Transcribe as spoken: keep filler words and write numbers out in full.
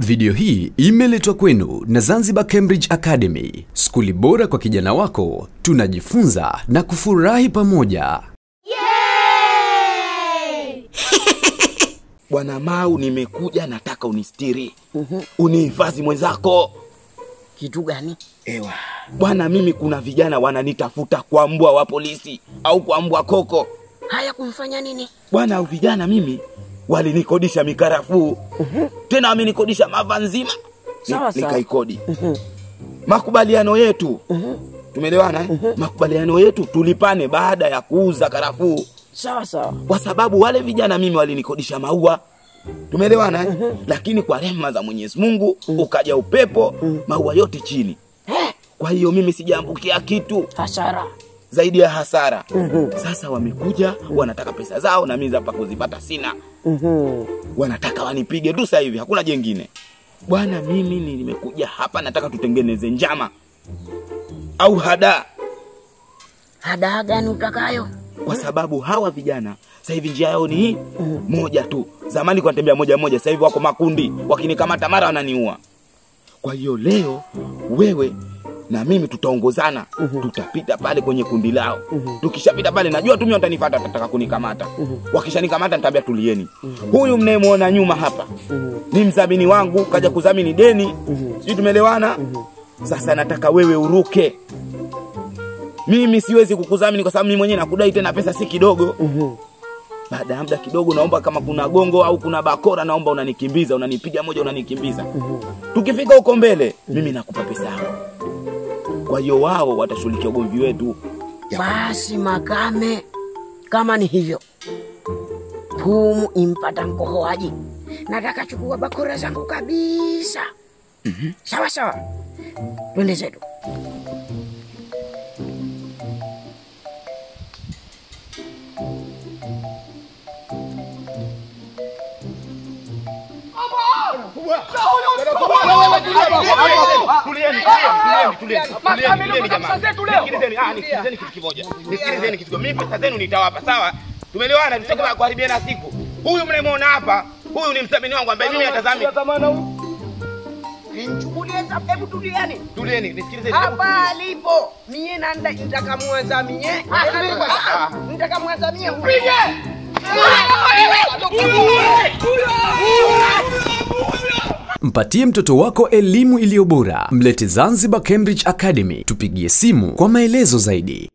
Video hii imeletwa kwenu na Zanzibar Cambridge Academy. Skuli bora kwa kijana wako, tunajifunza na kufurahi pamoja. Yay! Bwana Mau, nimekuja nataka unistiri. Uhu. Unihifadhi mwenzako. Kitu gani? Ewa. Bwana, mimi kuna vijana wananitafuta kwa mbwa wa polisi au kwa mbwa koko. Haya kumfanya nini? Bwana, au vijana mimi walinikodisha mikarafuu. Uhum. Tena amenikodisha mavanzima. Sawa sawa. Nikaikodi. Uhum. Makubaliano yetu. Uhum. Tumelewana eh? Uhum. Makubaliano yetu tulipane baada ya kuuza karafuu. Sawa sawa. Kwa sababu wale vijana mimi walinikodisha maua. Tumelewana eh? Uhum. Lakini kwa rehema za Mwenyezi Mungu, uhum, ukaja upepo, uhum, maua yote chini. He? Kwa hiyo mimi sijaambukia kitu. Hasara. Zaidi ya hasara. Uhum. Sasa wamekuja, wanataka pesa zao na mimi za kuzipata sina. Uhum. Wanataka wanipige dusa hivi, hakuna jengine. Bwana, mimi nimekuja hapa nataka tutengeneze njama au hada. Hada gani utakayo? Kwa sababu hawa vijana sasa hivi njia yao ni hii moja tu. Zamani kwa tembea moja moja, sasa hivi wako makundi, wakinikamata mara wananiua. Kwa hiyo leo wewe na mimi tutaongozana, uhum, tutapita pale kwenye kundi lao. Tukishapita pale najua tu mimi watanifuata nataka kunikamata. Wakishanikamata nitabia tulieni. Uhum. Huyu mnayemuona nyuma hapa, uhum, ni mzamini wangu kaja kuzamini deni. Sisi tumelewana. Uhum. Sasa nataka wewe uruke. Mimi siwezi kukuzamini kwa sababu mimi mwenyewe nakudai tena pesa si kidogo. Uhum. Baada ya muda kidogo naomba kama kuna gongo au kuna bakora naomba unanikimbiza, unanipiga moja unanikimbiza. Uhum. Tukifika huko mbele mimi nakupa pesa yako. Kwa hiyo wao watashughulikia ugomvi wetu. Basi Makame, kama ni hivyo, humu impata mkohoaji. Nataka chukua bakora zangu kabisa. Mm-hmm. Sawa sawa. Twende zetu. Nisikilizeni kitu mimi pesa zenu nitawapa, sawa? Tumelewana tusitaka kuharibiana siku. Huyu mnayemuona hapa, huyu ni msamini wangu ambaye mimi natazamini. Nichukulie sababu hebu tulieni. Tulieni, nisikilizeni. Hapa alipo, mimi na nitakamwazamie. Nitakamwazamie huyu. Mpatie mtoto wako elimu iliyo bora. Mlete Zanzibar Cambridge Academy. Tupigie simu kwa maelezo zaidi.